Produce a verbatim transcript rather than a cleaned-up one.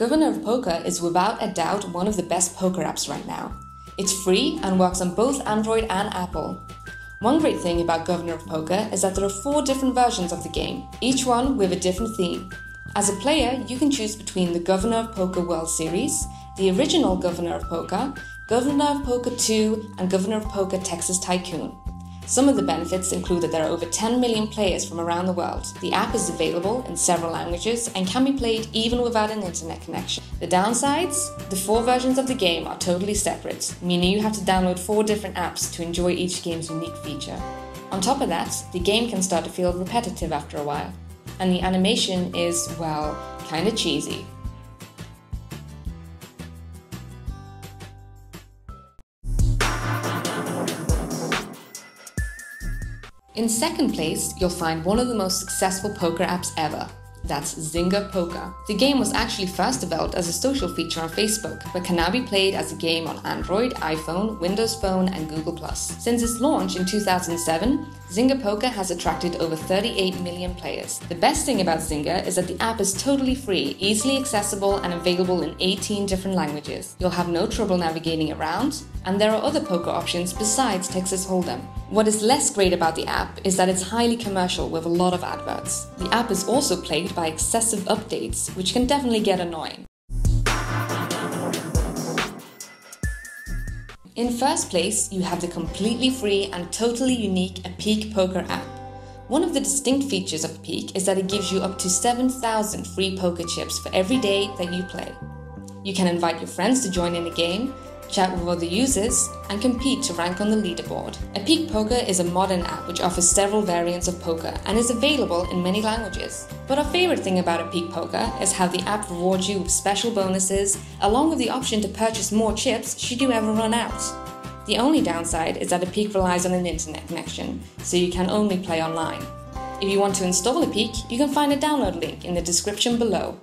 Governor of Poker is without a doubt one of the best poker apps right now. It's free and works on both Android and Apple. One great thing about Governor of Poker is that there are four different versions of the game, each one with a different theme. As a player, you can choose between the Governor of Poker World Series, the original Governor of Poker, Governor of Poker two, and Governor of Poker Texas Tycoon. Some of the benefits include that there are over ten million players from around the world. The app is available in several languages and can be played even without an internet connection. The downsides? The four versions of the game are totally separate, meaning you have to download four different apps to enjoy each game's unique feature. On top of that, the game can start to feel repetitive after a while, and the animation is, well, kinda cheesy. In second place, you'll find one of the most successful poker apps ever. That's Zynga Poker. The game was actually first developed as a social feature on Facebook, but can now be played as a game on Android, iPhone, Windows Phone, and Google plus. Since its launch in two thousand seven, Zynga Poker has attracted over thirty-eight million players. The best thing about Zynga is that the app is totally free, easily accessible, and available in eighteen different languages. You'll have no trouble navigating around, and there are other poker options besides Texas Hold'em. What is less great about the app is that it's highly commercial with a lot of adverts. The app is also plagued by excessive updates, which can definitely get annoying. In first place, you have the completely free and totally unique Appeak Poker app. One of the distinct features of Appeak is that it gives you up to seven thousand free poker chips for every day that you play. You can invite your friends to join in a game, chat with other users, and compete to rank on the leaderboard. Appeak Poker is a modern app which offers several variants of poker and is available in many languages. But our favorite thing about Appeak Poker is how the app rewards you with special bonuses, along with the option to purchase more chips should you ever run out. The only downside is that Appeak relies on an internet connection, so you can only play online. If you want to install Appeak, you can find a download link in the description below.